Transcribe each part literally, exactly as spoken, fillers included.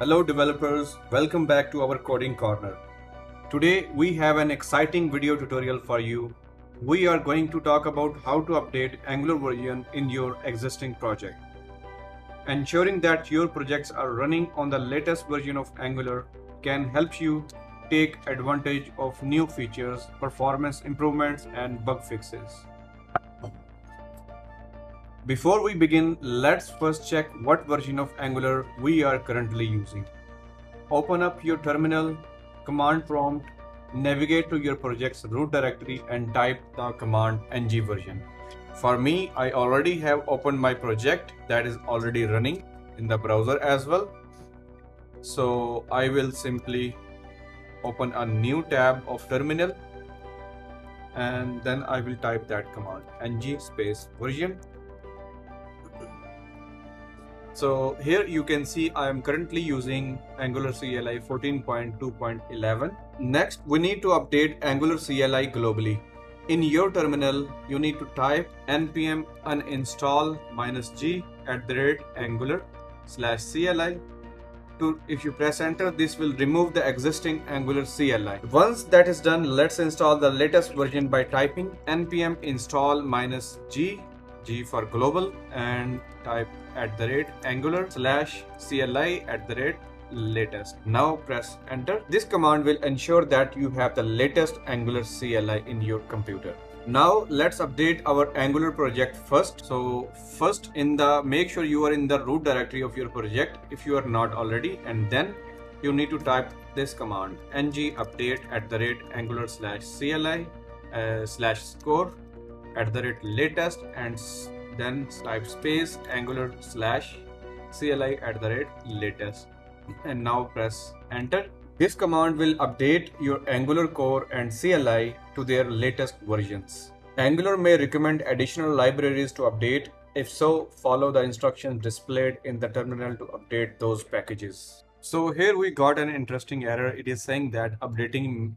Hello developers, welcome back to our Coding Corner. Today we have an exciting video tutorial for you. We are going to talk about how to update Angular version in your existing project. Ensuring that your projects are running on the latest version of Angular can help you take advantage of new features, performance improvements and bug fixes. Before we begin, let's first check what version of Angular we are currently using. Open up your terminal, command prompt, navigate to your project's root directory and type the command ng version. For me, I already have opened my project that is already running in the browser as well. So I will simply open a new tab of terminal and then I will type that command ng space version. So here you can see I am currently using Angular C L I fourteen point two point eleven. Next, we need to update Angular C L I globally. In your terminal, you need to type npm uninstall -g at the rate angular slash CLI. To, if you press enter, this will remove the existing Angular C L I. Once that is done, let's install the latest version by typing npm install -g, G for global, and type at the rate angular slash CLI at the rate latest. Now press enter. This command will ensure that you have the latest Angular C L I in your computer. Now let's update our Angular project first. So first in the make sure you are in the root directory of your project if you are not already, and then you need to type this command ng update at the rate angular slash CLI uh, slash score at the rate latest, and then type space angular slash CLI at the rate latest, and now press enter. This command will update your Angular core and C L I to their latest versions. Angular may recommend additional libraries to update. If so, follow the instructions displayed in the terminal to update those packages. So here we got an interesting error. It is saying that updating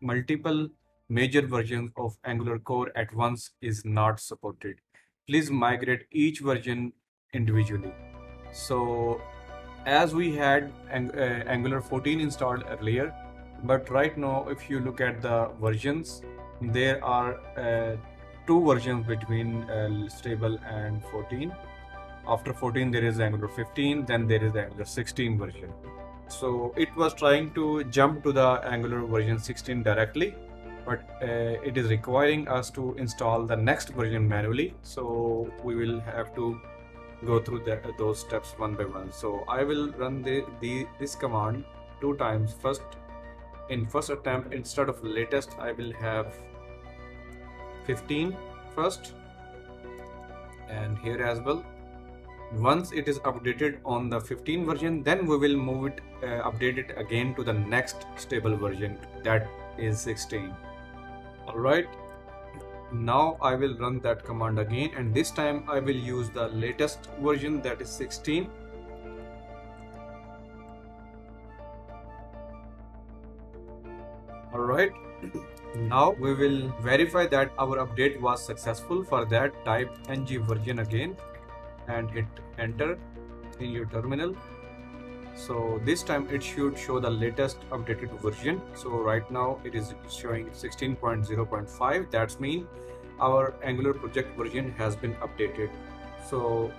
multiple major versions of Angular core at once is not supported. Please migrate each version individually. So as we had ang uh, Angular fourteen installed earlier, but right now if you look at the versions, there are uh, two versions between uh, stable and fourteen. After fourteen there is Angular fifteen, then there is the Angular sixteen version. So it was trying to jump to the Angular version sixteen directly, but uh, it is requiring us to install the next version manually, so we will have to go through that, those steps one by one. So I will run the, the this command two times. First, in first attempt, instead of latest I will have fifteen first, and here as well. Once it is updated on the fifteen version, then we will move it uh, update it again to the next stable version, that is sixteen. All right, now I will run that command again, and this time I will use the latest version, that is sixteen. All right, now we will verify that our update was successful. For that, type ng version again and hit enter in your terminal. So this time it should show the latest updated version. So right now it is showing sixteen point zero point five. That's mean our Angular project version has been updated. So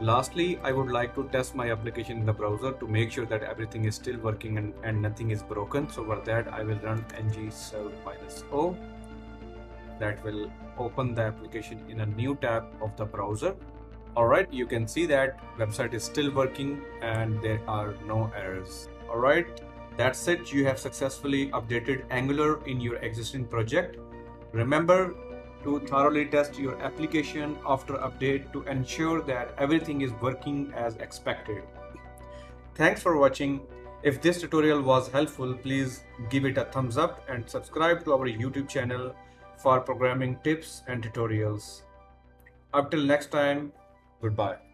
lastly, I would like to test my application in the browser to make sure that everything is still working and, and nothing is broken. So for that I will run ng serve -o. That will open the application in a new tab of the browser. Alright, you can see that website is still working and there are no errors. Alright, that's it. You have successfully updated Angular in your existing project. Remember to thoroughly test your application after update to ensure that everything is working as expected. Thanks for watching. If this tutorial was helpful, please give it a thumbs up and subscribe to our YouTube channel for programming tips and tutorials. Up till next time. Goodbye.